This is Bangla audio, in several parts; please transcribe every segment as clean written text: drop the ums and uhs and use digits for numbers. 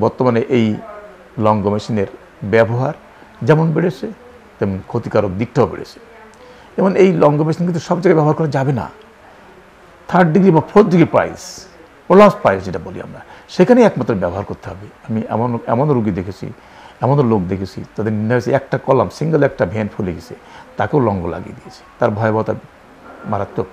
बर्तमाने लंगो मेशिनेर व्यवहार जेमन बेड़ेছে तेम क्षतिकारक दिकटाও बेड़ेছে। एमन এই লঙ্গো মেশিন কিন্তু सब जगह व्यवहार करा जाबे ना। थार्ड डिग्री बा fourth degree piles plus piles जेटा बोली आमरा सेखानेই एकमात्र व्यवहार करते হবে। আমি এমন রোগী দেখেছি, এমন লোক দেখেছি তাদের নিচে একটা কলাম সিঙ্গেল একটা ভেন ফুলে গেছে, তাকেও লঙ্গো লাগিয়ে দিয়েছে। তার ভয়াবহতা মারাত্মক।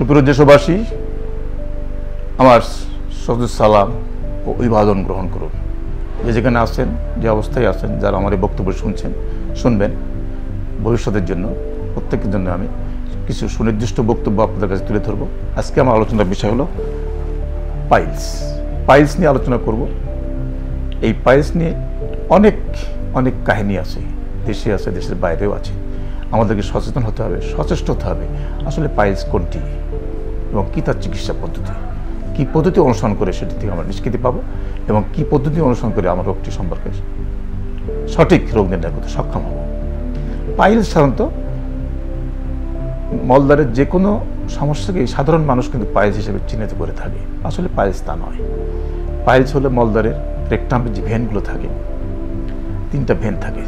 सुप्रिय देशवासी आमार सदर सालाम ओ अभिवादन ग्रहण करुन। जे जेखाने आछेन जे अवस्थाय आछेन जारा आमार बक्तव्य शुनबेन भविष्यतेर जन्य प्रत्येकेर जन्य आमि किछु सुनिर्दिष्ट बक्तव्य आपनादेर काछे तुले धरब। आजके आमार आलोचनार विषय हलो पाइल्स। पाइल्स निये आलोचना करब। एई पाइल्स निये अनेक अनेक काहिनी आछे, देशे आछे, देशेर बाइरेओ आछे। आमादेरके सचेतन होते हबे, सचेष्ट होते हबे। आसले पाइल्स कोनटी और कि तरह चिकित्सा पद्धति की पद्धति अनुसरण कर निष्कृति पा और कि पद्धति अनुसरण कर रोगटी सम्पर्के सठीक रोग निर्णय करते सक्षम हब। पाइल्स साधारणत मलदारे जे कोनो समस्या के साधारण मानुष किन्तु पाइल्स हिसेबे चिन्हित करे थाके। आसले पाइल्स ता नय। पाइल्स हलो मलदारे रेक्टामे जे भेनगुलो थाके, तीनटा भेन थाके,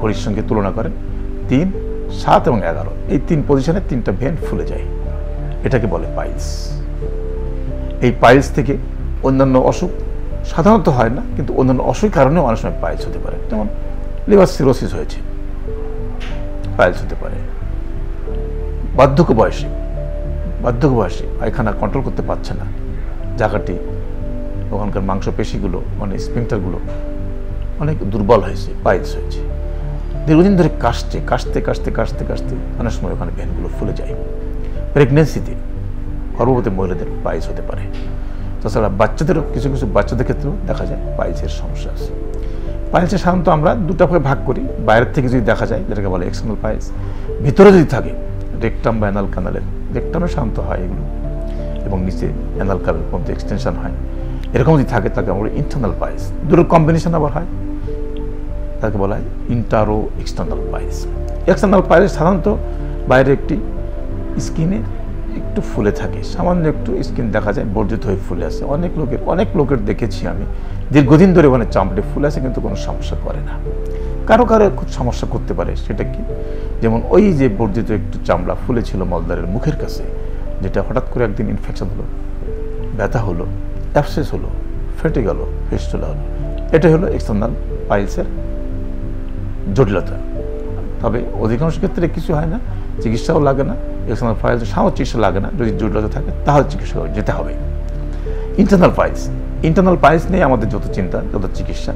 घड़िर संगे तुलना करें 3, 7 और 11 ये तीन पजिशने तीनटा भेन फुले जाए, এটাকে বলে পাইলস। এই পাইলস থেকে অন্যান্য অসুখ সাধারণত হয় না, কিন্তু অন্যান্য অসুখের কারণেও অনেক সময় পাইলস হতে পারে। যেমন লিভার সিরোসিস হয়েছে পাইলস হতে পারে। বার্ধক্য বয়সে পায়খানা কন্ট্রোল করতে পারছে না, জায়গাটি ওখানকার মাংসপেশিগুলো মানে স্ফিংক্টারগুলো অনেক দুর্বল হয়েছে, পাইলস হয়েছে। দীর্ঘদিন ধরে কাশতে অনেক সময় ওখানে ভেনগুলো ফুলে যায়। प्रेगनेंसि गर्भवती महिला पाइल्स होते पारे। ताछाड़ा बाच्चादेरो किछु किछु बाच्चादेर क्षेत्रे देखा जाए पाइल्सের समस्या आछे। पाइल्स साधारणत आमरा दुटा भागे भाग करी। बाइरे थेके जोदि देखा जाए जेटाके बोले एक्सटर्नल पाइल्स, भितरे जोदि थाके रेक्टाम बा एनाल कानाले रेक्टामे शांत हय एगुलो एबं निचे एनाल कानाल पर्यन्त एक्सटेनशन हय, एरকম जोदि थाके ताকে आमरा इंटरनल पाइल्स। दुটোর কম্বিনেশন আবার হয়, তাকে বলা হয় ইন্টারো এক্সটার্নাল পাইल्स। এক্সটার্নাল পাইल्स সাধারণত বাইরে একটি स्किने एक फुले थे, सामान्य एक स्किन देखा जाए बर्जित हो फुले अनेक लोकर देखे हमें दीर्घदिन धरे ओखाने चामड़े फुले आछे किन्तु कोनो समस्या करे ना। कारो कारो खूब समस्या करते पारे। सेटा कि जेमन ओई जे बर्जित एक चामड़ा फुले छिलो मलदारेर मुखेर काछे, जेटा हठात् करे एकदिन इनफेक्शन हलो, व्यथा हलो, एब्सेस हलो, फेटे गेलो, फिस्टुला हलो। एटाई हलो एक्सटार्नल पाइल्सेर जटिलता। तबे अधिकांश क्षेत्रे किछु हय ना, चिकित्साओ लागे ना, एक्सटर्नल पाइल्स सामान्य चिकित्सा लागे ना। यदि जटिलता थाके ताहले चिकित्सा जेते हबे। इंटरनल पाइल्स निये आमादेर जत चिंता, जत चिकित्सा,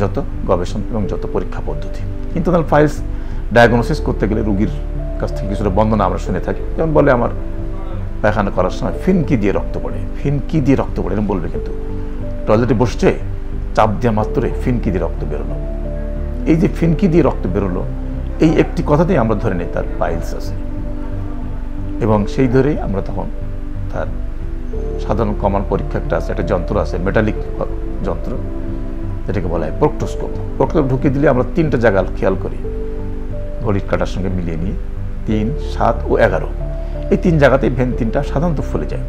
जत गवेषणा एबं जत परीक्षा पद्धति। इंटरनल पाइल्स डायगनोसिस करते गेले रोगीर काछ थेके किछुटा बर्णना आमरा शुने थाकि। जेमन बोले आमार पायखाना करार समय फिनकी दिये रक्त पड़े एरকম बोलबे, किन्तु टयलेटे बसছে চাপ দেওয়া মাত্রই फिनकी दिये रक्त बेरोलो। এই যে फिनकी दिये रक्त बेरोलो এই একটি কথাতেই আমরা ধরে নেই তার পাইলস আছে, এবং সেই ধরেই আমরা তখন তার সাধারণ কমন পরীক্ষা একটা যন্ত্র আছে, মেটালিক যন্ত্র, যেটাকে বলা হয় প্রক্টোস্কোপ। প্রক্টোস্কোপ ঢুকিয়ে দিলে আমরা তিনটা জায়গা খেয়াল করি, ঘড়ির কাটার সঙ্গে মিলিয়ে নিয়ে 3, 7 ও 11 এই তিন জায়গাতেই ভেন তিনটা সাধারণত ফুলে যায়।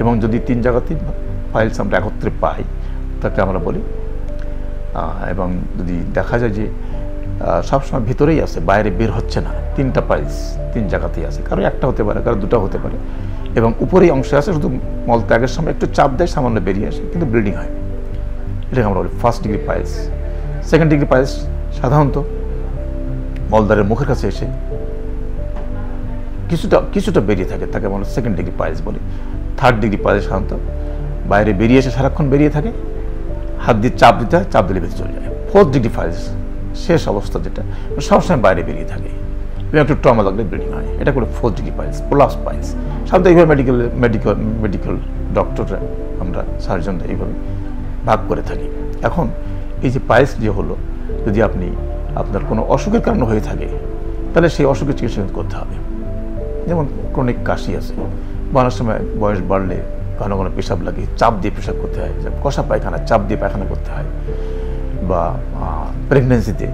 এবং যদি তিন জায়গাতেই পাইলস আমরা একত্রে পাই তাকে আমরা বলি, এবং যদি দেখা যায় যে सब समय भीतरे आसे बाहरे बेर होच्छे ना, तीनटा पाइल्स तीन जगहते आसे, कारो एकटा होते पारे, कारो दुटा होते पारे, एबं उपरे अंशे आसे शुधु मल त्यागेर समय एकटु चाप देय सामान्य बेरिये आसे किन्तु ब्लिडिंग हय। एटाके आमरा बोली first degree piles. Second degree piles साधारणत मलदारेर मुखेर काछे एसे किछुटा बेरिये थाके, ताके आमरा सेकेंड डिग्री पाइल्स बोली। थार्ड डिग्री पाइल्स साधारणत बाहरे बेरिये एसे साराक्षण बेरिये थाके, हाथ दिये चाप दिते चाप दिले बेरिये चले जाय। फोर्थ डिग्री पाइल्स शेष अवस्था जेटा सब समय बाहरे बेरिए थके, एक ट्रमा लगले ब्लिडिंग है, ये fourth degree piles plus piles. साधारण मेडिकल डॉक्टर हमारा सार्जन ये भाग कर थी। एखन ये पाइल्स जो हलो यदि अपनी आपनर को असुखर कारण हो तेल से असुखे चिकित्सा करते हैं। जेमन क्रनिक काशी आना समय बयस बढ़ले घन घन पेशाब लागे, चाप दिए पेशाब करते हैं, कषा पायखाना चाप दिए पायखाना करते हैं, বা প্রেগন্যান্সিতে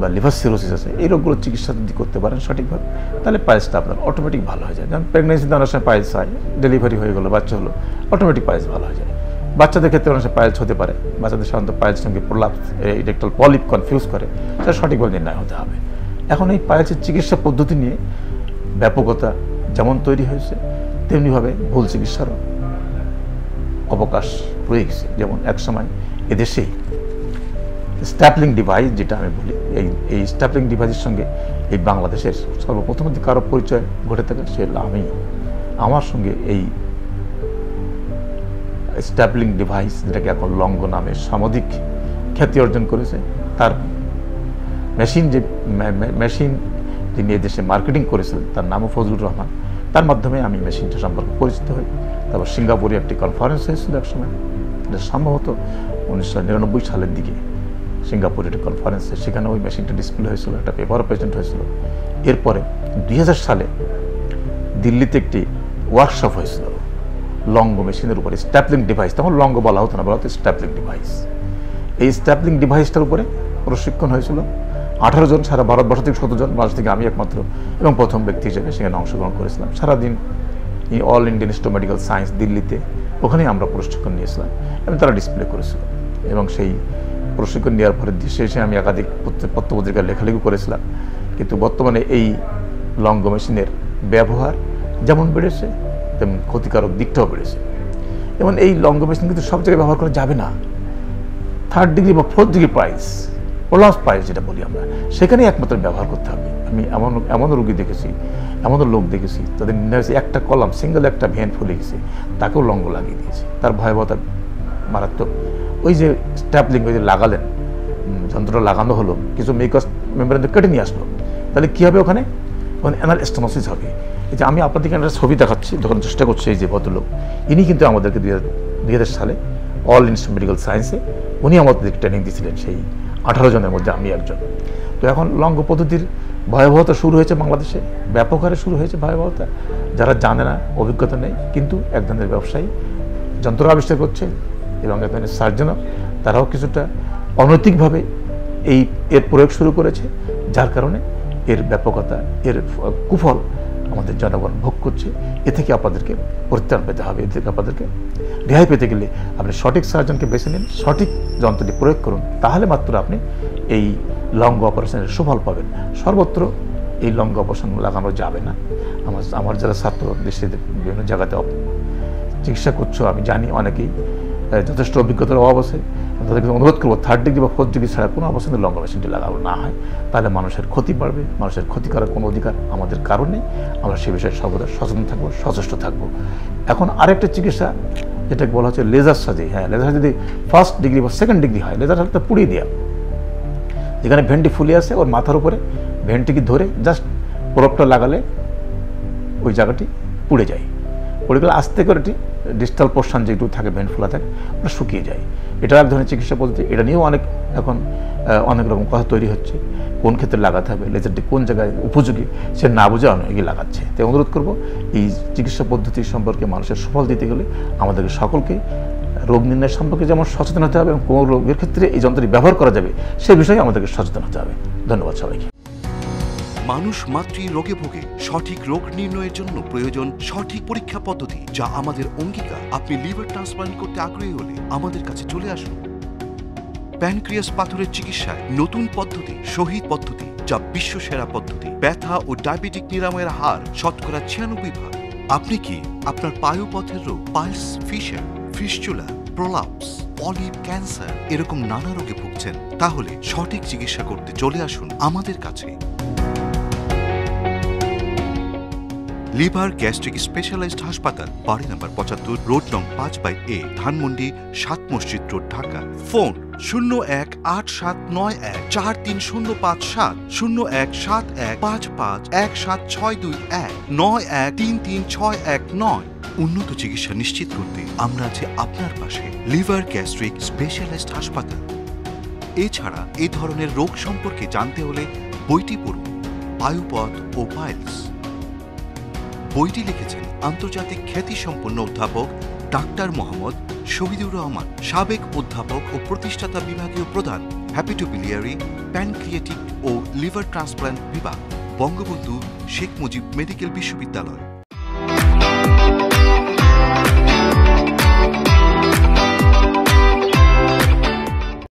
বা লিভার সিরোসিস আছে এই রোগগুলো চিকিৎসা যদি করতে পারেন সঠিকভাবে তাহলে পায়েসটা আপনার অটোমেটিক ভালো হয়ে যায়। যেমন প্রেগনেন্সিতে অনেক সময় পায়েস হয়, ডেলিভারি হয়ে গেলো, বাচ্চা হলো, অটোমেটিক পায়েস ভালো হয়ে যায়। বাচ্চাদের ক্ষেত্রে অনেক সময় পায়েস হতে পারে, বাচ্চাদের সাধারণত পায়েসের সঙ্গে প্রলাপস ইরেকটাল পলিপ কনফিউজ করে, সেটা সঠিকভাবে নির্ণয় হতে হবে। এখন এই পায়েসের চিকিৎসা পদ্ধতি নিয়ে ব্যাপকতা যেমন তৈরি হয়েছে তেমনিভাবে ভুল চিকিৎসারও অবকাশ রয়ে গেছে। যেমন একসময় এদেশে স্ট্যাপলিং ডিভাইস যেটা আমি বলি, এই স্ট্যাপলিং ডিভাইসের সঙ্গে এই বাংলাদেশের সর্বপ্রথম যদি কারো পরিচয় ঘটে থাকে সে আমি, আমার সঙ্গে এই স্ট্যাপলিং ডিভাইস যেটাকে এখন লঙ্গো নামে সামধিক খ্যাতি অর্জন করেছে, তার মেশিন যিনি এদেশে মার্কেটিং করেছিলেন তার নামও ফজলুর রহমান, তার মাধ্যমে আমি মেশিনটা সম্পর্কে পরিচিত হই। তারপর সিঙ্গাপুরে একটি কনফারেন্স হয়েছিল এক সময়, এটা সম্ভবত 1999 সালের দিকে সিঙ্গাপুরের একটি কনফারেন্সে, সেখানে ওই মেশিনটা ডিসপ্লে হয়েছিল, একটা পেপারও প্রেজেন্ট হয়েছিল। এরপরে 2000 সালে দিল্লিতে একটি ওয়ার্কশপ হয়েছিল লঙ্গো মেশিনের উপরে, স্ট্যাপলিং ডিভাইস, তখন লঙ্গো বলা হতো না, বলা হতো স্ট্যাপলিং ডিভাইস। এই স্ট্যাপলিং ডিভাইসটার উপরে প্রশিক্ষণ হয়েছিল 18 জন, সারা ভারতবর্ষ থেকে 17 জন, বাংলাদেশ থেকে আমি একমাত্র এবং প্রথম ব্যক্তি হিসেবে সেখানে অংশগ্রহণ করেছিলাম। সারাদিন all Indian institute of medical science দিল্লিতে, ওখানেই আমরা প্রশিক্ষণ নিয়েছিলাম এবং তারা ডিসপ্লে করেছিল। এবং সেই প্রশিক্ষণ নেওয়ার পরে শেষে আমি একাধিক পত্রপত্রিকার লেখালেখি করেছিলাম। কিন্তু বর্তমানে এই লঙ্গো মেশিনের ব্যবহার যেমন বেড়েছে তেমন ক্ষতিকারক দিকটাও বেড়েছে। এবং এই লঙ্গো মেশিন কিন্তু সব জায়গায় ব্যবহার করা যাবে না। 3rd ডিগ্রি বা 4th ডিগ্রি প্রাইস, প্রলাপস পায়েস যেটা বলি আমরা, সেখানেই একমাত্র ব্যবহার করতে হবে। আমি এমন রোগী দেখেছি, এমনও লোক দেখেছি তাদের নির্ণয় একটা কলাম, সিঙ্গেল একটা ভেন ফুলে গেছে, তাকেও লঙ্গো লাগিয়ে দিয়েছে। তার ভয়াবহতা মারাত্মক। ওই যে স্ট্যাপলিং, ওই যে লাগালেন, যন্ত্রটা লাগানো হলো, কিছু মেকস মেমব্রেন কেটে নিয়ে আসলো, তাহলে কী হবে ওখানে? ওখানে অ্যানাল স্টেনোসিস হবে। এই যে আমি আপনাদেরকে একটা ছবি দেখাচ্ছি, যখন চেষ্টা করছি, এই যে ভদ্রলোক ইনি কিন্তু আমাদেরকে 2000 সালে অল ইনস্টিটিউট মেডিকেল সায়েন্সে উনি আমাদের ট্রেনিং দিয়েছিলেন, সেই 18 জনের মধ্যে আমি একজন। তো এখন লঙ্গো পদ্ধতির ভয়াবহতা শুরু হয়েছে বাংলাদেশে, ব্যাপক হারে শুরু হয়েছে ভয়াবহতা। যারা জানে না, অভিজ্ঞতা নেই, কিন্তু এক ধরনের ব্যবসায়ী যন্ত্র আবিষ্কার করছে এবং এক ধরনের সার্জনও, তারাও কিছুটা অনৈতিকভাবে এর প্রয়োগ শুরু করেছে, যার কারণে এর ব্যাপকতা, এর কুফল আমাদের জনগণ ভোগ করছে। এ থেকে আপনাদেরকে পরিত্রাণ পেতে হবে, এ থেকে আপনাদেরকে রেহাই পেতে গেলে আপনি সঠিক সার্জনকে বেছে নিন, সঠিক যন্ত্রটি প্রয়োগ করুন, তাহলে মাত্র আপনি এই লঙ্গো অপারেশনের সুফল পাবেন। সর্বত্র এই লঙ্গো অপারেশন লাগানো যাবে না। আমার যারা ছাত্র দেশের বিভিন্ন জায়গাতে চিকিৎসা করছো, আমি জানি অনেকেই যথেষ্ট অভিজ্ঞতার অভাব আছে, তাদেরকে অনুরোধ করবো 3rd ডিগ্রি বা 4th ডিগ্রি ছাড়া কোনো অবস্থাতে লঙ্গো মেশিনটি লাগানো না হয়, তাহলে মানুষের ক্ষতি বাড়বে। মানুষের ক্ষতি করার কোনো অধিকার আমাদের কারণে, আমরা সে বিষয়ে সর্বদা সচেতন থাকবো, সচেষ্ট থাকবো। এখন আরেকটা চিকিৎসা যেটাকে বলা হচ্ছে লেজার সার্জারি। হ্যাঁ, লেজার যদি 1st ডিগ্রি বা 2nd ডিগ্রি হয়, লেজার সার্জারিটা পুড়িয়ে দেওয়া, যেখানে ভেনটি ফুলে আসে ওর মাথার উপরে ভেনটিকে ধরে জাস্ট প্রলাপটা লাগালে ওই জায়গাটি পুড়ে যায়, পুড়ে গেলে আস্তে করে এটি ডিস্টাল পোর্শন যেটু থাকে, ভেন ফোলা থাকে, ওটা শুকিয়ে যায়। এটা এক ধরনের চিকিৎসা পদ্ধতি। এটা নিয়েও এখন অনেক রকম কথা তৈরি হচ্ছে, কোন ক্ষেত্রে লাগাতে হবে, লেজারটি কোন জায়গায় উপযোগী সে না বুঝে অনেকে লাগাচ্ছে। তাই অনুরোধ করবো, এই চিকিৎসা পদ্ধতি সম্পর্কে মানুষের সফল দিতে গেলে আমাদেরকে সকলকে রোগ নির্ণয় সম্পর্কে যেমন সচেতন হতে হবে এবং কোন রোগের ক্ষেত্রে এই যন্ত্রটি ব্যবহার করা যাবে সে বিষয়ে আমাদেরকে সচেতন হতে হবে। ধন্যবাদ সবাইকে। মানুষ মাত্রই রোগে ভোগে। সঠিক রোগ নির্ণয়ের জন্য প্রয়োজন সঠিক পরীক্ষা পদ্ধতি, যা আমাদের অঙ্গীকার। আপনি লিভার ট্রান্সপ্লান্ট করতে আগ্রহী হলে আমাদের কাছে চলে আসুন। প্যানক্রিয়াস পাথরের চিকিৎসায় নতুন পদ্ধতি, শহীদ পদ্ধতি, যা বিশ্বসেরা পদ্ধতি। ব্যথা ও ডায়াবেটিক নিরাময়ের হার শতকরা 96%। আপনি কি আপনার পায়ুপথের রোগ, piles, fissure, fistula, prolapse, polyp, cancer এরকম নানা রোগে ভুগছেন? তাহলে সঠিক চিকিৎসা করতে চলে আসুন আমাদের কাছে। লিভার গ্যাস্ট্রিক স্পেশালাইজড হাসপাতাল, বাড়ি নম্বর 75, রোড নং 5/A, ধানমন্ডি 7 মসজিদ রোড, ঢাকা। ফোন 0187914305 017171551762191336109। উন্নত চিকিৎসা নিশ্চিত করতে আমরা আছি আপনার পাশে, লিভার গ্যাস্ট্রিক স্পেশালাইজড হাসপাতাল। এছাড়া এ ধরনের রোগ সম্পর্কে জানতে হলে বইটি পড়ুন, পায়ুপথ ও পাইলস। বইটি লিখেছেন আন্তর্জাতিক খ্যাতিসম্পন্ন অধ্যাপক ডাক্তার মোহাম্মদ শহীদুর রহমান, সাবেক অধ্যাপক ও প্রতিষ্ঠাতা বিভাগীয় প্রধান हैपेटोबिलियरी पैनक्रिएटिक और लिवर ट्रांसप्लांट विभाग बंगबंधु शेख मुजिब मेडिकल विश्वविद्यालय।